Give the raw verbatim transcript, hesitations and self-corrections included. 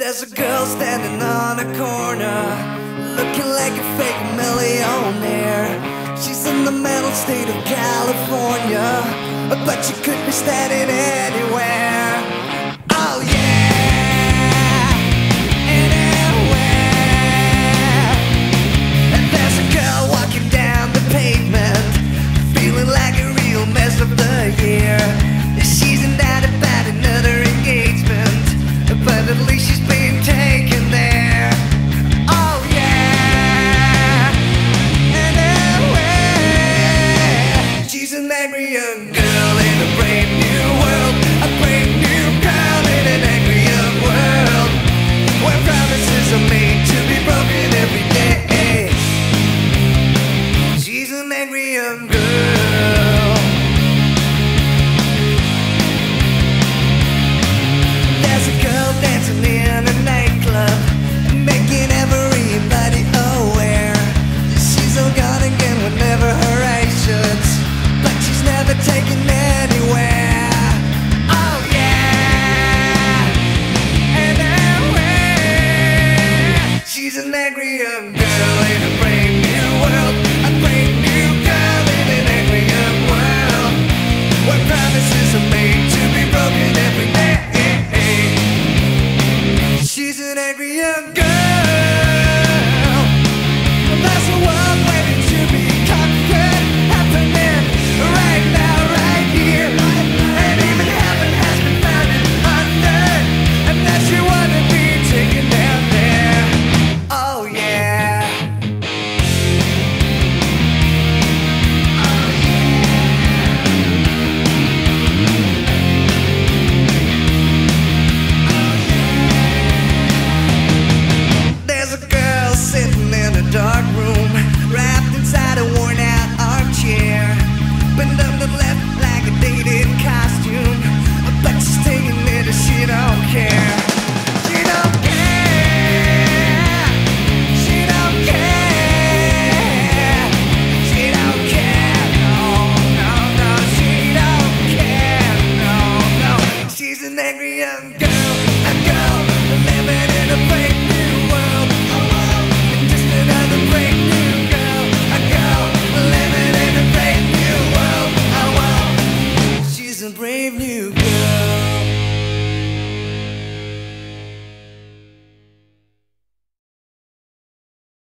There's a girl standing on a corner, looking like a fake millionaire. She's in the mental state of California, but she could be standing anywhere. Oh yeah, anywhere. And there's a girl walking down the pavement, feeling like a real mess of the year. She's in that about another engagement, but at least she's.